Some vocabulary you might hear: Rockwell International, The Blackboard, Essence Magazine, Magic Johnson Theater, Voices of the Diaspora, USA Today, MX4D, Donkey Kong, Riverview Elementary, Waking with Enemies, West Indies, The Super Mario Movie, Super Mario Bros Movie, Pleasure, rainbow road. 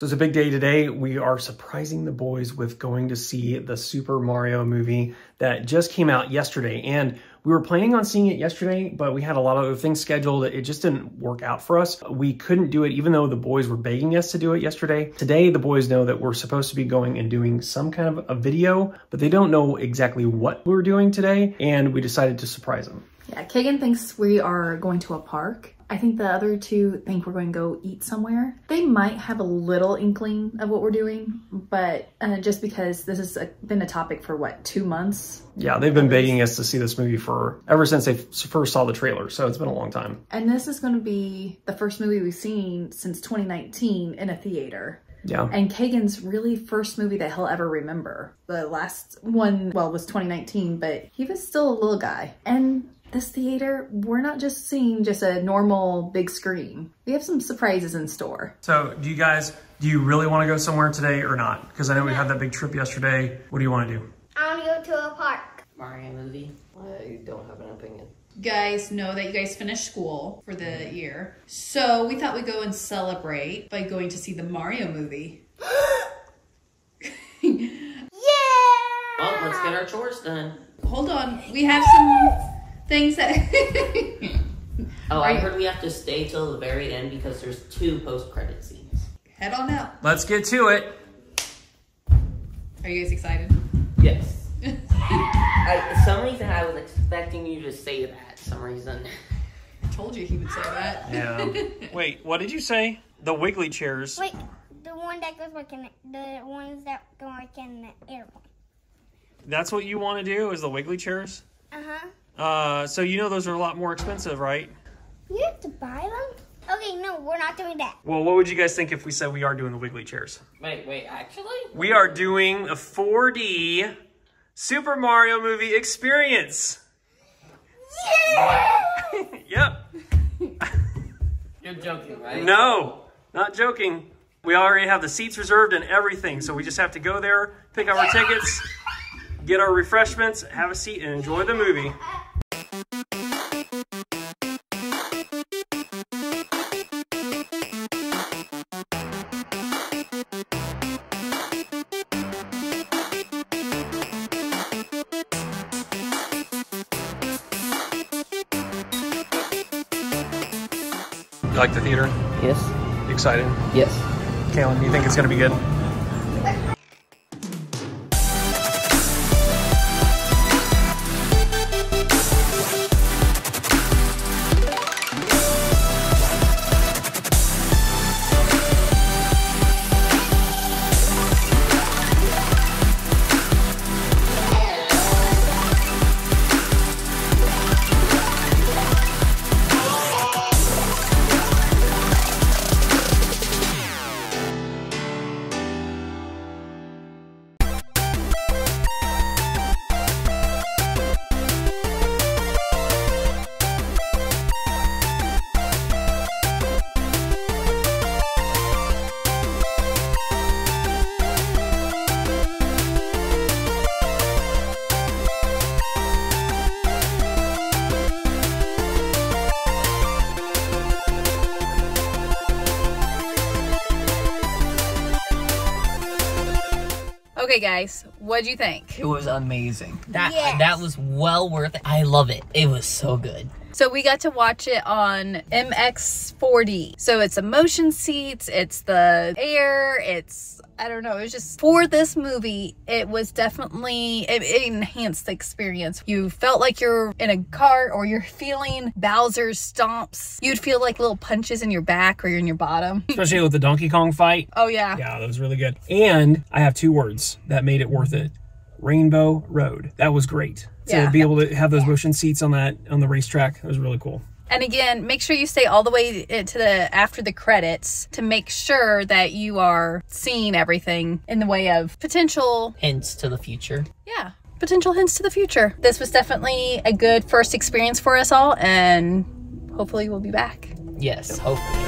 So it's a big day today. We are surprising the boys with going to see the Super Mario movie that just came out yesterday. And we were planning on seeing it yesterday, but we had a lot of other things scheduled. It just didn't work out for us. We couldn't do it, even though the boys were begging us to do it yesterday. Today, the boys know that we're supposed to be going and doing some kind of a video, but they don't know exactly what we're doing today. And we decided to surprise them. Yeah, Kagan thinks we are going to a park. I think the other two think we're going to go eat somewhere. They might have a little inkling of what we're doing, but just because this has been a topic for what, 2 months? Yeah, they've been begging us to see this movie ever since they first saw the trailer, so it's been a long time. And this is going to be the first movie we've seen since 2019 in a theater. Yeah. And Kagan's really first movie that he'll ever remember. The last one, well, was 2019, but he was still a little guy. And this theater, we're not just seeing just a normal big screen. We have some surprises in store. So do you really want to go somewhere today or not? Because I know we had that big trip yesterday. What do you want to do? I want to go to a park. Mario movie. I don't have an opinion. Guys know that you guys finished school for the year. So we thought we'd go and celebrate by going to see the Mario movie. Yeah! Oh, let's get our chores done. Hold on, we have some things that... Oh, I heard we have to stay till the very end because there's 2 post-credit scenes. Head on out. Let's get to it. Are you guys excited? Yes. For some reason I was expecting you to say that. For some reason. I told you he would say that. Yeah. Wait, what did you say? The wiggly chairs. Wait, the one that goes like in the ones that go like in the airplane. That's what you want to do? Is the wiggly chairs? Uh-huh. So you know those are a lot more expensive, right? You have to buy them? Okay, no, we're not doing that. Well, what would you guys think if we said we are doing the wiggly chairs? Wait, actually? We are doing a 4D Super Mario movie experience. Yeah! Yep. You're joking, right? No, not joking. We already have the seats reserved and everything, so we just have to go there, pick up our tickets, get our refreshments, have a seat, and enjoy the movie. You like the theater? Yes. You excited? Yes. Kaylin, do you think it's going to be good? Okay guys, what'd you think? It was amazing. That was well worth it. I love it. It was so good. So we got to watch it on MX4D. So it's the motion seats, it's the air, it's, I don't know, it was just, for this movie, it was definitely, it enhanced the experience. You felt like you're in a cart, or you're feeling Bowser's stomps. You'd feel like little punches in your back or in your bottom. Especially with the Donkey Kong fight. Oh yeah. Yeah, that was really good. And I have 2 words that made it worth it. Rainbow Road. That was great. So yeah, to be able to have those motion seats on that, on the racetrack, it was really cool. And again, make sure you stay all the way to the after the credits to make sure that you are seeing everything in the way of potential hints to the future. Yeah, potential hints to the future. This was definitely a good first experience for us all, and hopefully we'll be back. Yes, hopefully.